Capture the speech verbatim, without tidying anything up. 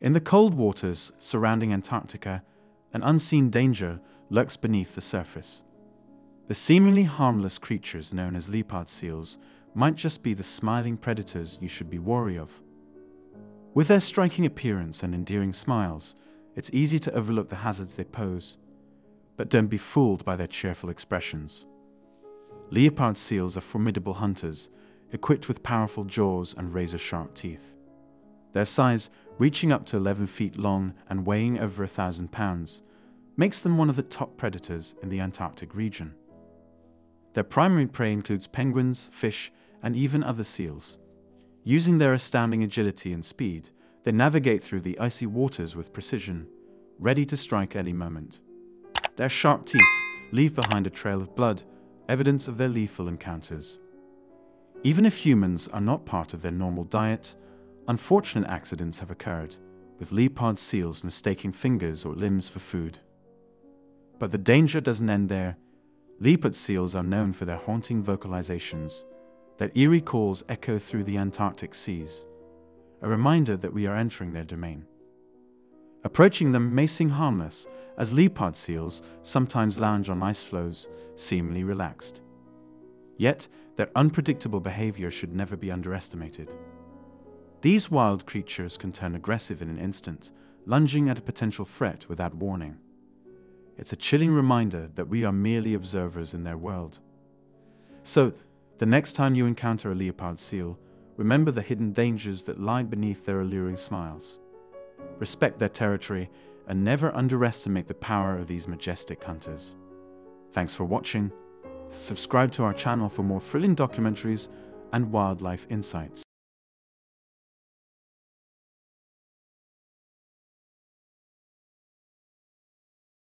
In the cold waters surrounding Antarctica, an unseen danger lurks beneath the surface. The seemingly harmless creatures known as leopard seals might just be the smiling predators you should be wary of. With their striking appearance and endearing smiles, it's easy to overlook the hazards they pose. But don't be fooled by their cheerful expressions. Leopard seals are formidable hunters, equipped with powerful jaws and razor-sharp teeth. Their size, reaching up to eleven feet long and weighing over a thousand pounds, makes them one of the top predators in the Antarctic region. Their primary prey includes penguins, fish, and even other seals. Using their astounding agility and speed, they navigate through the icy waters with precision, ready to strike any moment. Their sharp teeth leave behind a trail of blood, evidence of their lethal encounters. Even if humans are not part of their normal diet, unfortunate accidents have occurred, with leopard seals mistaking fingers or limbs for food. But the danger doesn't end there. Leopard seals are known for their haunting vocalizations. Their eerie calls echo through the Antarctic seas, a reminder that we are entering their domain. Approaching them may seem harmless, as leopard seals sometimes lounge on ice floes, seemingly relaxed. Yet, their unpredictable behavior should never be underestimated. These wild creatures can turn aggressive in an instant, lunging at a potential threat without warning. It's a chilling reminder that we are merely observers in their world. So, the next time you encounter a leopard seal, remember the hidden dangers that lie beneath their alluring smiles. Respect their territory and never underestimate the power of these majestic hunters. Thanks for watching. Subscribe to our channel for more thrilling documentaries and wildlife insights.